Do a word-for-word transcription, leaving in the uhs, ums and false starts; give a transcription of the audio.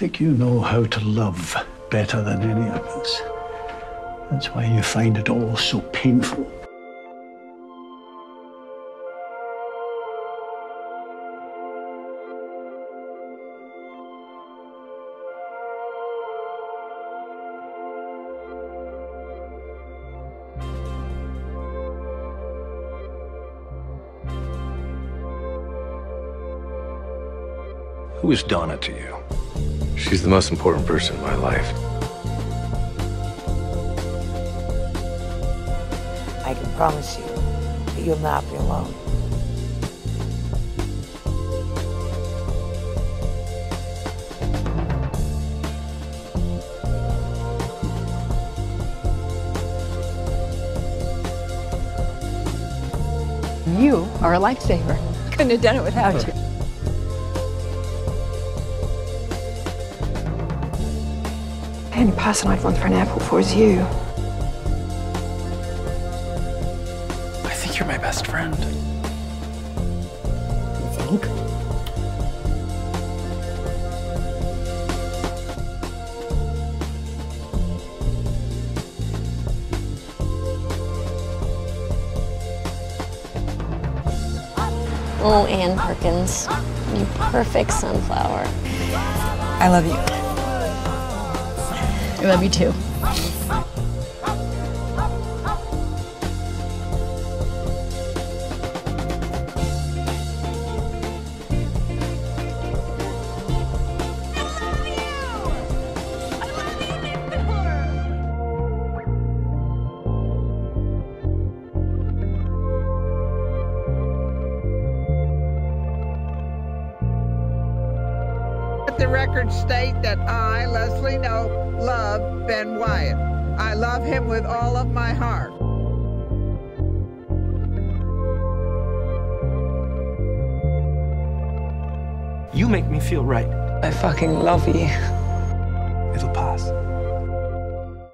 think you know how to love better than any of us. That's why you find it all so painful. Who is Donna to you? She's the most important person in my life. I can promise you that you'll not be alone. You are a lifesaver. Couldn't have done it without you. The only person I'd want for an airport for is you. I think you're my best friend. You think? Oh, Ann Perkins, you perfect sunflower. I love you. I love you too. Let the record state that I, Leslie Knope, love Ben Wyatt. I love him with all of my heart. You make me feel right. I fucking love you. It'll pass.